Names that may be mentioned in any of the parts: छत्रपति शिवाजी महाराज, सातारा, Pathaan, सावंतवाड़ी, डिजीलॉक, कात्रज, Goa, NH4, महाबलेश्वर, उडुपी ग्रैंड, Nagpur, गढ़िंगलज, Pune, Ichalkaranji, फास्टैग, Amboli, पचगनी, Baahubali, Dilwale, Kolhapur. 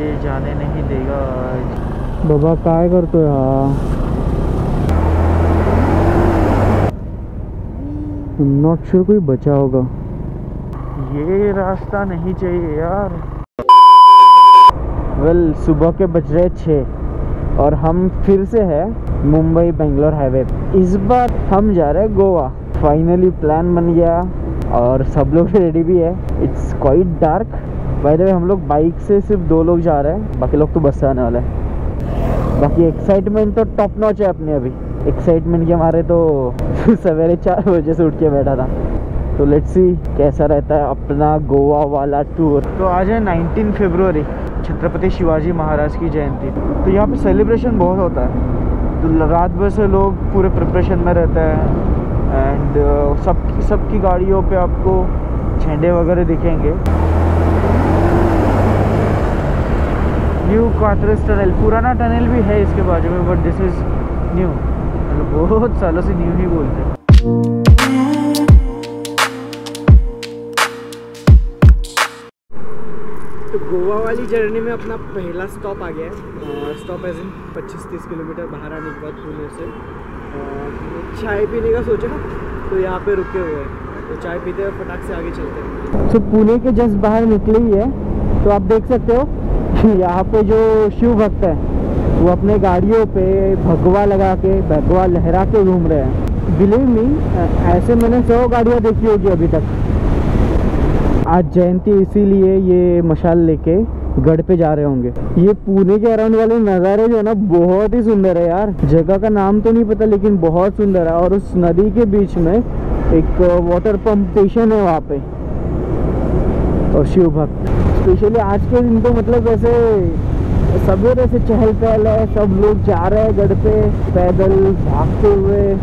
ये जाने नहीं देगा बाबा। काय करतो हा नॉट श्योर, कोई बचा होगा। ये रास्ता नहीं चाहिए यार। वेल सुबह के बज रहे 6 और हम फिर से है मुंबई बेंगलोर हाईवे। इस बार हम जा रहे हैं गोवा। फाइनली प्लान बन गया और सब लोग रेडी भी है। It's quite dark by the way. हम लोग बाइक से सिर्फ 2 लोग जा रहे हैं, बाकी लोग तो बस से आने वाले हैं। बाकी एक्साइटमेंट तो टॉप नॉच है अपने। अभी एक्साइटमेंट के हमारे तो सवेरे 4 बजे से उठ के बैठा था। तो लेट्स सी कैसा रहता है अपना गोवा वाला टूर। तो आज है 19 फरवरी, छत्रपति शिवाजी महाराज की जयंती। तो यहाँ पे सेलिब्रेशन बहुत होता है। तो रात भर से लोग पूरे प्रिपरेशन में रहते हैं एंड सबकी गाड़ियों पे आपको झंडे वगैरह दिखेंगे। न्यू कात्रज टनल, पुराना टनल भी है इसके बाजू में, बट दिस इज़ न्यू। मतलब बहुत सालों से न्यू ही बोलते हैं। तो गोवा वाली जर्नी में अपना पहला स्टॉप आ गया है। स्टॉप एज इन 25-30 किलोमीटर बाहर आने के बाद पुणे से। चाय पीने का सोचा तो यहाँ पे रुके हुए हैं, तो चाय पीते हैं फटाक से आगे चलते हैं। तो पुणे के जस्ट बाहर निकले ही है, तो आप देख सकते हो कि यहाँ पे जो शिव भक्त है वो अपने गाड़ियों पे भगवा लगा के भगवा लहरा के घूम रहे हैं। बिलीव मी, ऐसे मैंने 100 गाड़ियाँ देखी होगी अभी तक। आज जयंती इसीलिए ये मशाल लेके गढ़ पे जा रहे होंगे। ये पुणे के अराउंड वाले नज़ारे जो है ना बहुत ही सुंदर है यार। जगह का नाम तो नहीं पता लेकिन बहुत सुंदर है। और उस नदी के बीच में एक वाटर पंप स्टेशन है वहाँ पे और शिव भक्त। स्पेशली आज के दिन तो मतलब ऐसे सवेरे से चहल पहल है, सब लोग जा रहे हैं गढ़ पे पैदल भागते हुए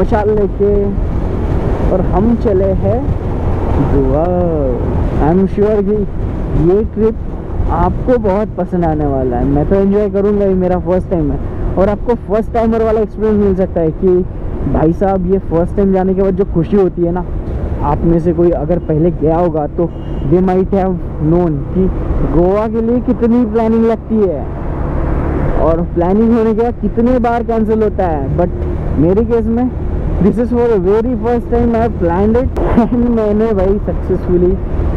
मशाल लेके। और हम चले हैं गोवा। आई एम श्योर कि ये ट्रिप आपको बहुत पसंद आने वाला है। मैं तो एंजॉय करूँगा, ये मेरा फर्स्ट टाइम है। और आपको फर्स्ट टाइमर वाला एक्सपीरियंस मिल सकता है कि भाई साहब ये फर्स्ट टाइम जाने के बाद जो खुशी होती है ना, आप में से कोई अगर पहले गया होगा तो दे माइट हैव नोन कि गोवा के लिए कितनी प्लानिंग लगती है और प्लानिंग होने के बाद कितने बार कैंसिल होता है। बट मेरे केस में this is for very first time I have planned it and मैंने भाई सक्सेसफुली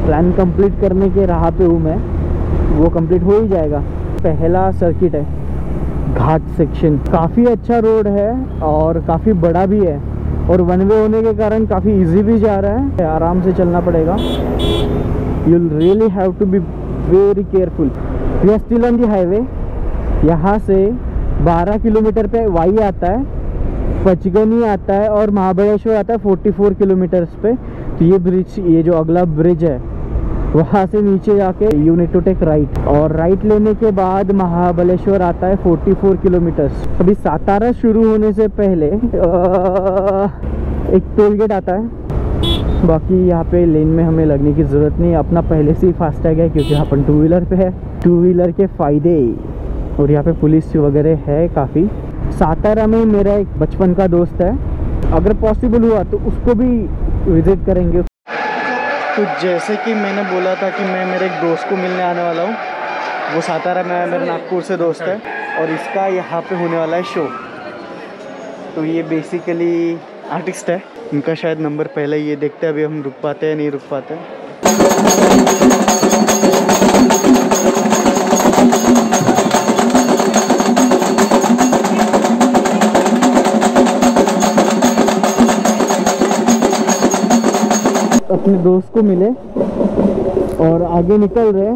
प्लान कंप्लीट करने के राह पे हूँ मैं। वो कंप्लीट हो ही जाएगा। पहला सर्किट है घाट सेक्शन। काफ़ी अच्छा रोड है और काफ़ी बड़ा भी है और वन वे होने के कारण काफ़ी इजी भी जा रहा है। आराम से चलना पड़ेगा। You really have to be very careful. We are still on the highway. यहाँ से 12 किलोमीटर पे वाई आता है, पचगनी आता है और महाबलेश्वर आता है 44 किलोमीटर्स पे। तो ये ब्रिज, ये जो अगला ब्रिज है वहाँ से नीचे जाके you need to take right और राइट लेने के बाद महाबलेश्वर आता है 44 किलोमीटर्स। अभी सातारा शुरू होने से पहले एक टोल गेट आता है। बाकी यहाँ पे लेन में हमें लगने की ज़रूरत नहीं, अपना पहले से ही फास्टैग है क्योंकि अपन 2 व्हीलर पे है। 2 व्हीलर के फ़ायदे। और यहाँ पे पुलिस वगैरह है काफ़ी। सातारा में मेरा एक बचपन का दोस्त है, अगर पॉसिबल हुआ तो उसको भी विजिट करेंगे। तो जैसे कि मैंने बोला था कि मैं मेरे एक दोस्त को मिलने आने वाला हूँ। वो सातारा में, मेरे नागपुर से दोस्त है और इसका यहाँ पे होने वाला है शो। तो ये बेसिकली आर्टिस्ट है, इनका शायद नंबर पहले ये देखते हैं अभी हम रुक पाते हैं नहीं रुक पाते हैं। अपने दोस्त को मिले और आगे निकल रहे।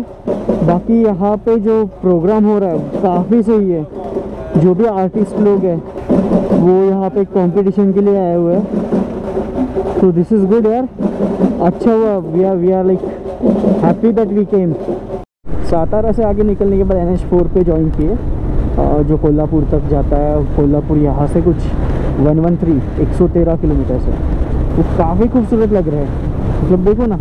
बाकी यहाँ पे जो प्रोग्राम हो रहा है काफ़ी सही है। जो भी आर्टिस्ट लोग हैं वो यहाँ पे कंपटीशन के लिए आए हुए हैं। तो दिस इज़ गुड यार, अच्छा हुआ। We are like happy that we came. सातारा से आगे निकलने के बाद NH4 पे ज्वाइन किए जो कोल्हापुर तक जाता है। कोल्हापुर यहाँ से कुछ 113 किलोमीटर से। वो काफ़ी खूबसूरत लग रहा है। मतलब देखो ना,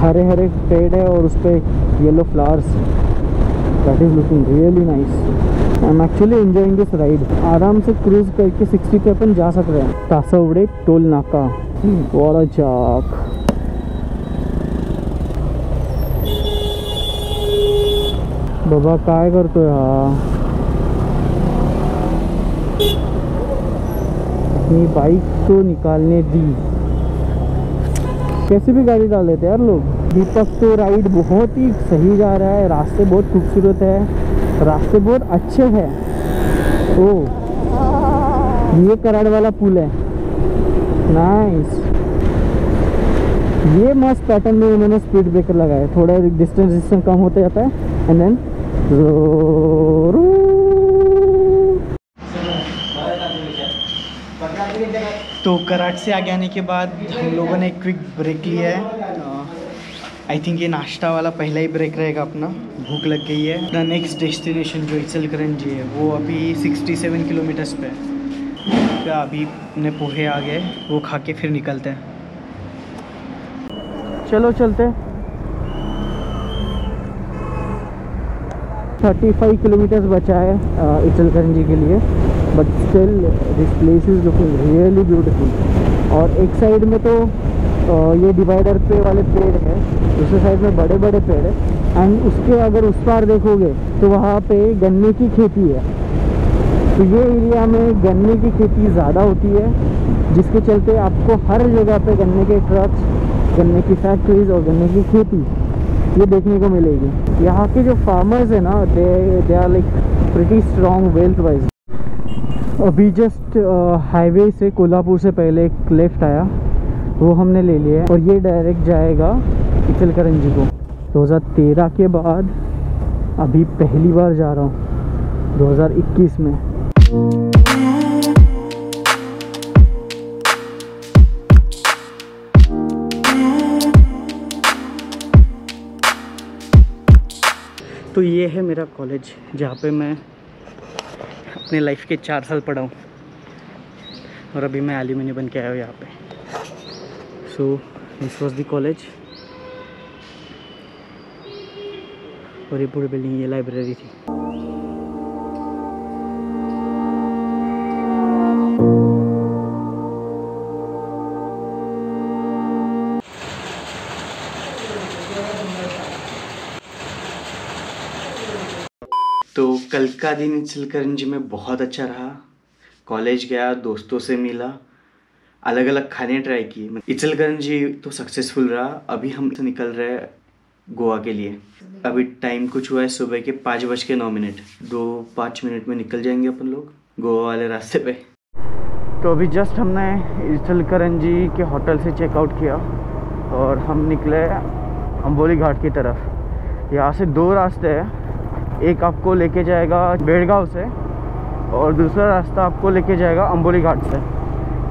हरे हरे पेड़ है और उस पर yellow flowers. That is looking really nice. I am actually enjoying this ride. आराम से क्रूज करके 60 पे अपन जा सक रहे हैं। तासावड़े टोल नाका वाला चाक। बाबा काय करतोय हा? बाइक तो निकालने दी, कैसे भी गाड़ी डाल देते यार लोग। दीपक तो राइड बहुत ही सही जा रहा है, रास्ते बहुत खूबसूरत है, रास्ते बहुत अच्छे हैं। ओ ये कराड़ वाला पुल है, नाइस। ये मस्त पैटर्न में उन्होंने स्पीड ब्रेकर लगाया, थोड़ा डिस्टेंस कम होता जाता है एंड देन तो कराट से आगे आने के बाद हम लोगों ने एक क्विक ब्रेक लिया है। आई थिंक ये नाश्ता वाला पहला ही ब्रेक रहेगा अपना, भूख लग गई है। अपना नेक्स्ट डेस्टिनेशन जो इचलकरंजी है वो अभी 67 किलोमीटर्स पे है। अभी अपने पोहे आ गए, वो खा के फिर निकलते हैं। चलो चलते। 35 किलोमीटर्स बचा है इचलकरंजी के लिए, but still this place is looking really beautiful. और एक साइड में तो ये डिवाइडर पे वाले पेड़ है, दूसरे साइड में बड़े बड़े पेड़ है, एंड उसके अगर उस पार देखोगे तो वहाँ पे गन्ने की खेती है। तो ये एरिया में गन्ने की खेती ज़्यादा होती है, जिसके चलते आपको हर जगह पे गन्ने के ट्रक्स, गन्ने की फैक्ट्रीज और गन्ने की खेती ये देखने को मिलेगी। यहाँ के जो फार्मर्स हैं ना, they are like pretty strong wealth wise. अभी जस्ट हाईवे से कोल्हापुर से पहले एक लेफ्ट आया, वो हमने ले लिया है और ये डायरेक्ट जाएगा इचलकरंजी को। 2013 के बाद अभी पहली बार जा रहा हूँ 2021 में। तो ये है मेरा कॉलेज, जहाँ पे मैं अपने लाइफ के 4 साल पढ़ा हूँ और अभी मैं एलुमनी बन के आया हूँ यहाँ पे। So this was the college और ये पूरी बिल्डिंग ये लाइब्रेरी थी। तो कल का दिन इचलकरंजी में बहुत अच्छा रहा। कॉलेज गया, दोस्तों से मिला, अलग अलग खाने ट्राई किए। इचलकरंजी तो सक्सेसफुल रहा। अभी हम निकल रहे हैं गोवा के लिए। अभी टाइम कुछ हुआ है सुबह के 5:09। 5 मिनट में निकल जाएंगे अपन लोग गोवा वाले रास्ते पे। तो अभी जस्ट हमने इचलकरंजी के होटल से चेकआउट किया और हम निकले अंबोली घाट की तरफ। यहाँ से 2 रास्ते हैं, एक आपको लेके जाएगा बेड़गांव से और दूसरा रास्ता आपको लेके जाएगा अंबोली घाट से।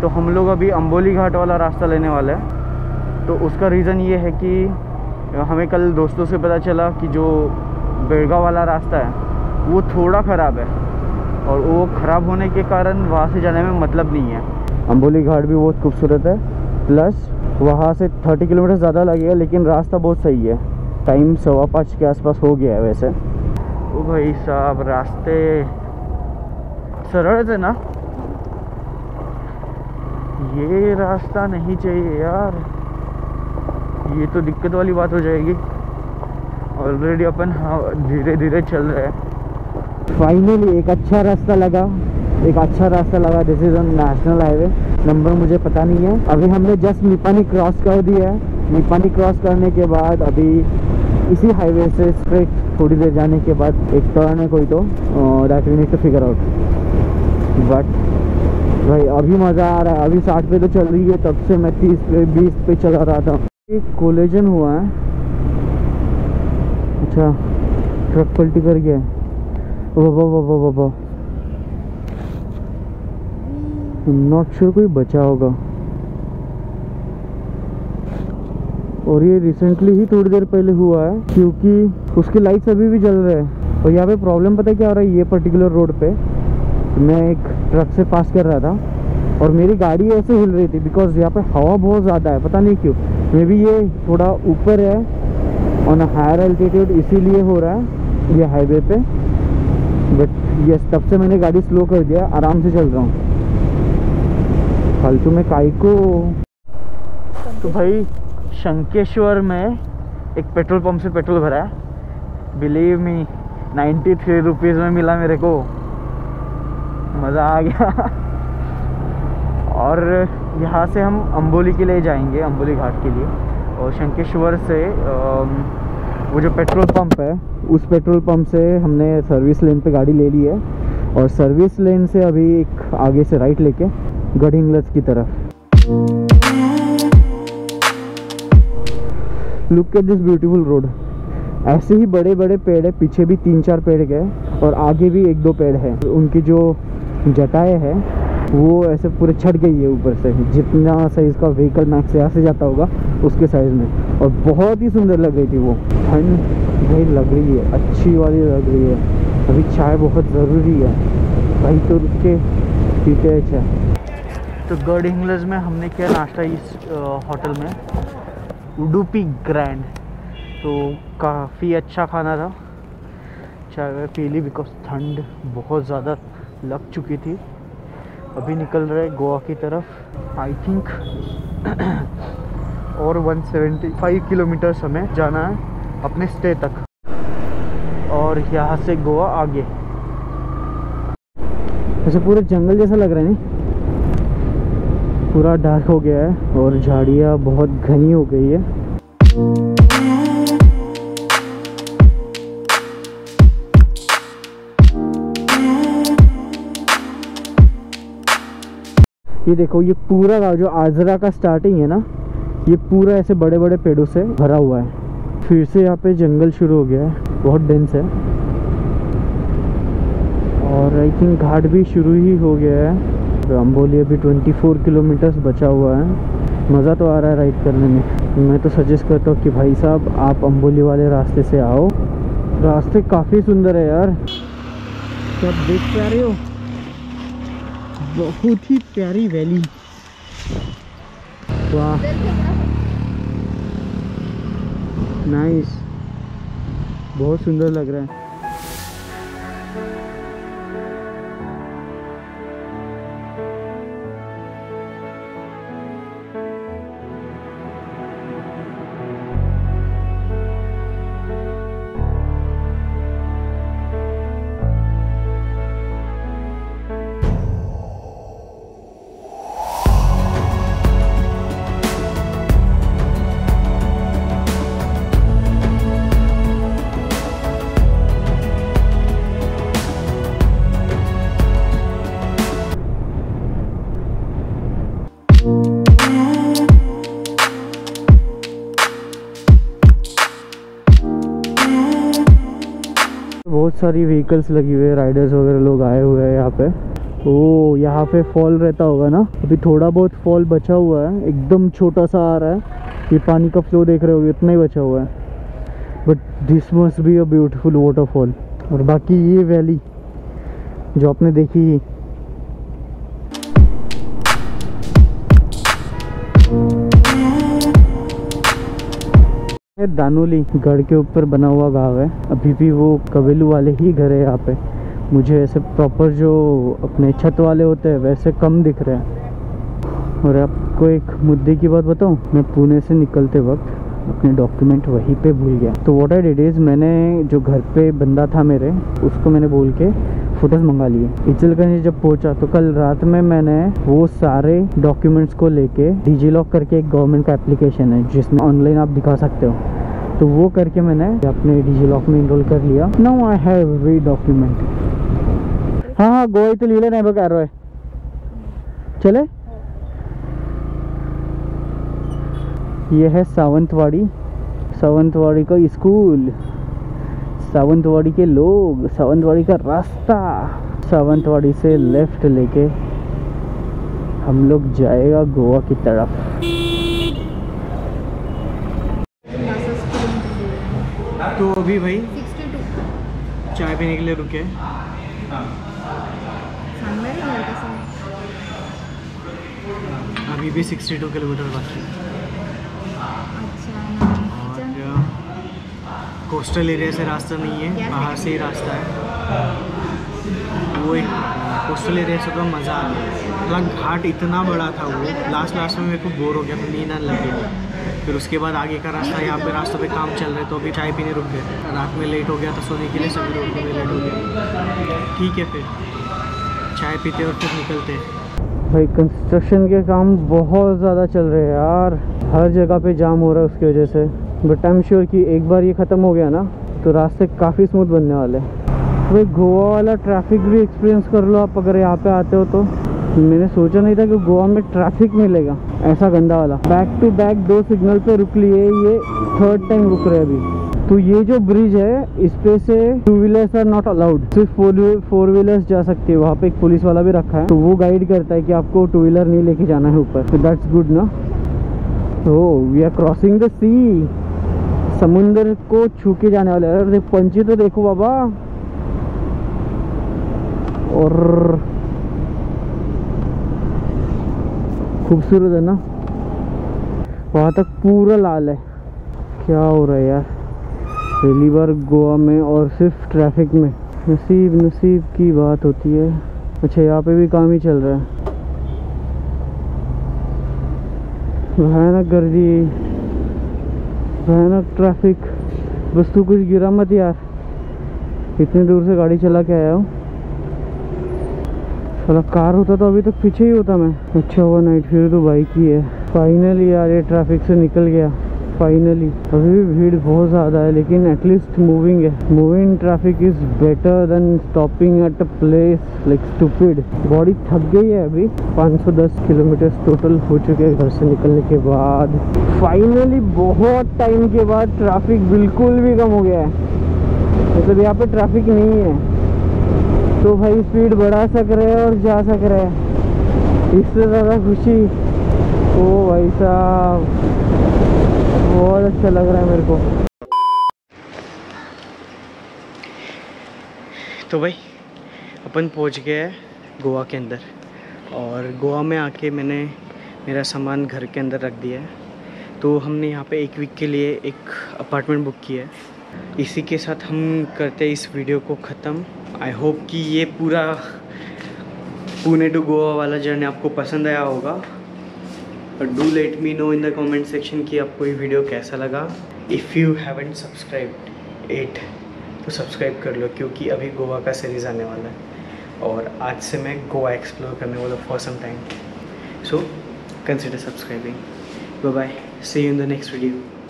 तो हम लोग अभी अंबोली घाट वाला रास्ता लेने वाले हैं। तो उसका रीज़न ये है कि हमें कल दोस्तों से पता चला कि जो बेड़गांव वाला रास्ता है वो थोड़ा ख़राब है और वो ख़राब होने के कारण वहाँ से जाने में मतलब नहीं है। अंबोली घाट भी बहुत खूबसूरत है, प्लस वहाँ से 30 किलोमीटर ज़्यादा लगेगा, लेकिन रास्ता बहुत सही है। टाइम 5:15 के आसपास हो गया है वैसे। ओ भाई साहब, रास्ते सरल थे ना, ये रास्ता नहीं चाहिए यार, ये तो दिक्कत वाली बात हो जाएगी। ऑलरेडी अपन हाँ धीरे धीरे चल रहे हैं। फाइनली एक अच्छा रास्ता लगा, this is on national highway, number मुझे पता नहीं है। अभी हमने जस्ट निपानी क्रॉस कर दिया है। निपानी क्रॉस करने के बाद अभी इसी हाईवे से स्ट्रेट थोड़ी देर जाने के बाद एक टर्न है कोई, तो that we need to figure out. But भाई अभी मज़ा आ रहा है। अभी 60 पे तो चल रही है, तब से मैं 30 पे 20 पे चला रहा था। एक कोलेजन हुआ है, अच्छा ट्रक पलटी कर गया। वो वो नॉट श्योर कोई बचा होगा। और ये रिसेंटली ही थोड़ी देर पहले हुआ है, क्योंकि उसकी लाइट्स अभी भी जल रहे हैं। और यहाँ पे प्रॉब्लम पता है क्या हो रहा है, ये पर्टिकुलर रोड पे मैं एक ट्रक से पास कर रहा था और मेरी गाड़ी ऐसे हिल रही थी, बिकॉज यहाँ पे हवा बहुत ज़्यादा है, पता नहीं क्यों। मे बी ये थोड़ा ऊपर है, ऑन अ हायर एल्टीट्यूड, इसीलिए हो रहा है ये हाईवे पे। बट यस, तब से मैंने गाड़ी स्लो कर दिया, आराम से चल रहा हूँ फालतू में काई को। तो भाई शंकेश्वर में एक पेट्रोल पंप से पेट्रोल भरा है। बिलीव मी, 93 रुपीज़ में मिला मेरे को, मज़ा आ गया। और यहाँ से हम अम्बोली के लिए जाएंगे, अम्बोली घाट के लिए। और शंकेश्वर से वो जो पेट्रोल पंप है, उस पेट्रोल पंप से हमने सर्विस लेन पे गाड़ी ले ली है और सर्विस लेन से अभी एक आगे से राइट लेके गढ़िंगलज की तरफ। Look at this beautiful road. ऐसे ही बड़े बड़े पेड़ है, पीछे भी 3-4 पेड़ गए और आगे भी 1-2 पेड़ है। उनकी जो जटाएँ हैं वो ऐसे पूरे छट गई है ऊपर से, जितना साइज़ का व्हीकल मैक्स यहाँ से जाता होगा उसके साइज़ में। और बहुत ही सुंदर लग रही थी वो। ठंड भाई लग रही है, अच्छी वाली लग रही है। अभी चाय बहुत ज़रूरी है भाई, तो रुक के पीते हैं चाय। तो गढ़िंगलज में हमने किया नाश्ता इस होटल में, उडुपी ग्रैंड। तो काफ़ी अच्छा खाना था। चाय वाय पी ली बिकॉज ठंड बहुत ज़्यादा लग चुकी थी। अभी निकल रहे गोवा की तरफ। आई थिंक और 175 किलोमीटर्स हमें जाना है अपने स्टे तक, और यहाँ से गोवा आगे। वैसे पूरा जंगल जैसा लग रहा है नहीं, पूरा डार्क हो गया है और झाड़ियाँ बहुत घनी हो गई है। ये देखो, ये पूरा गाँव जो आजरा का स्टार्टिंग है ना, ये पूरा ऐसे बड़े बड़े पेड़ों से भरा हुआ है। फिर से यहाँ पे जंगल शुरू हो गया है, बहुत डेंस है। और आई थिंक घाट भी शुरू ही हो गया है। अम्बोली अभी 24 किलोमीटर्स बचा हुआ है। मज़ा तो आ रहा है राइड करने में। मैं तो सजेस्ट करता हूँ कि भाई साहब आप अम्बोली वाले रास्ते से आओ, रास्ते काफ़ी सुंदर है यार। तो आप देख पा रहे हो, बहुत ही प्यारी वैली। वाह नाइस, बहुत सुंदर लग रहा है। बहुत सारी व्हीकल्स लगी हुई है, राइडर्स वगैरह लोग आए हुए हैं यहाँ पे। ओ यहाँ पे फॉल रहता होगा ना, अभी थोड़ा बहुत फॉल बचा हुआ है, एकदम छोटा सा आ रहा है। ये पानी का फ्लो देख रहे हो, इतना ही बचा हुआ है। But this must be a beautiful waterfall. और बाकी ये वैली जो आपने देखी ही। दानोली गढ़ के ऊपर बना हुआ गांव है, अभी भी वो कबीलू वाले ही घर है यहाँ पे। मुझे ऐसे प्रॉपर जो अपने छत वाले होते हैं वैसे कम दिख रहे हैं। और आपको एक मुद्दे की बात बताऊँ, मैं पुणे से निकलते वक्त अपने डॉक्यूमेंट वहीं पे भूल गया। तो व्हाट आई डिड इज़, मैंने जो घर पे बंदा था मेरे, उसको मैंने बोल के फोटोज़ मंगा लिए। इचलकरंजी जब पहुंचा तो कल रात में मैंने वो सारे डॉक्यूमेंट्स को लेके डिजीलॉक करके एक गवर्नमेंट का एप्लीकेशन है जिसमें ऑनलाइन आप दिखा सकते हो, तो वो करके मैंने अपने डिजीलॉक में इनरोल कर लिया। Now I have every document. हाँ हाँ गोवा तो लीला नहीं बता रहा है, चले। ये है सावंतवाड़ी, सावंतवाड़ी का स्कूल, सावंतवाड़ी के लोग, सावंतवाड़ी का रास्ता। सावंतवाड़ी से लेफ्ट लेके हम लोग जाएगा गोवा की तरफ। तो अभी भाई चाय पीने के लिए रुके। अभी भी 62 किलोमीटर बाकी है। कोस्टल एरिया से रास्ता नहीं है, बाहर से ही रास्ता है। वो एक कोस्टल एरिया से तो मज़ा आ गया। घाट इतना बड़ा था वो, लास्ट में मेरे को बोर हो गया, नींद आने लगी। फिर उसके बाद आगे का रास्ता यहाँ पे रास्ते पे काम चल रहे तो अभी चाय पीने रुक गए। रात में लेट हो गया तो सोने के लिए सभी लोग लेट हो गए। ठीक है, फिर चाय पीते और फिर निकलते हैं। भाई कंस्ट्रक्शन के काम बहुत ज़्यादा चल रहे हैं यार, हर जगह पे जाम हो रहा है उसकी वजह से। बट आई एम श्योर कि एक बार ये ख़त्म हो गया ना तो रास्ते काफ़ी स्मूथ बनने वाले हैं। भाई गोवा वाला ट्रैफिक भी एक्सपीरियंस कर लो आप अगर यहाँ पे आते हो तो। मैंने सोचा नहीं था कि गोवा में ट्रैफिक मिलेगा ऐसा गंदा वाला। बैक टू बैक दो सिग्नल पे रुक लिए, ये थर्ड टाइम रुक रहे अभी। तो ये जो ब्रिज है इस पे से two wheelers are not allowed, सिर्फ फोर व्हीलर्स जा सकती है। वहाँ पे एक पुलिस वाला भी रखा है तो वो गाइड करता है कि आपको टू व्हीलर नहीं लेके जाना है ऊपर। तो दैट्स गुड ना। तो we are crossing the sea, समुंदर को छू के जाने वाले। अरे पंछी तो देखो बाबा। और खूबसूरत है ना, वहाँ तक पूरा लाल है। क्या हो रहा है यार, पहली बार गोवा में और सिर्फ ट्रैफिक में। नसीब नसीब की बात होती है। अच्छा यहाँ पे भी काम ही चल रहा है। भयानक गर्दी, भयानक ट्रैफिक। बस तू कुछ गिरा मत यार, इतने दूर से गाड़ी चला के आया हूँ। चलो कार होता तो अभी तक पीछे ही होता मैं। अच्छा हुआ नाइट फिर तो बाइक ही है। फाइनली यार ये ट्रैफिक से निकल गया फाइनली। अभी भी भीड़ बहुत ज़्यादा है लेकिन एटलीस्ट मूविंग है। Moving traffic is better than stopping at a place like stupid. Body थक गई है अभी। 510 किलोमीटर टोटल हो चुके हैं घर से निकलने के बाद। फाइनली बहुत टाइम के बाद ट्रैफिक बिल्कुल भी कम हो गया है, मतलब यहाँ पर ट्रैफिक नहीं है। तो भाई स्पीड बढ़ा सक रहे हैं और जा सक रहे हैं, इससे ज़्यादा खुशी। ओ भाई साहब बहुत अच्छा लग रहा है मेरे को। तो भाई अपन पहुंच गए गोवा के अंदर और गोवा में आके मैंने मेरा सामान घर के अंदर रख दिया है। तो हमने यहाँ पे एक वीक के लिए एक अपार्टमेंट बुक किया है। इसी के साथ हम करते हैं इस वीडियो को ख़त्म। आई होप कि ये पूरा पुणे टू गोवा वाला जर्नी आपको पसंद आया होगा। Do let me know in the comment section कि आपको ये वीडियो कैसा लगा। If you haven't subscribed it तो सब्सक्राइब कर लो, क्योंकि अभी गोवा का सीरीज़ आने वाला है और आज से मैं गोवा एक्सप्लोर करने वाला for some time. So consider subscribing. Bye bye, see you in the next video.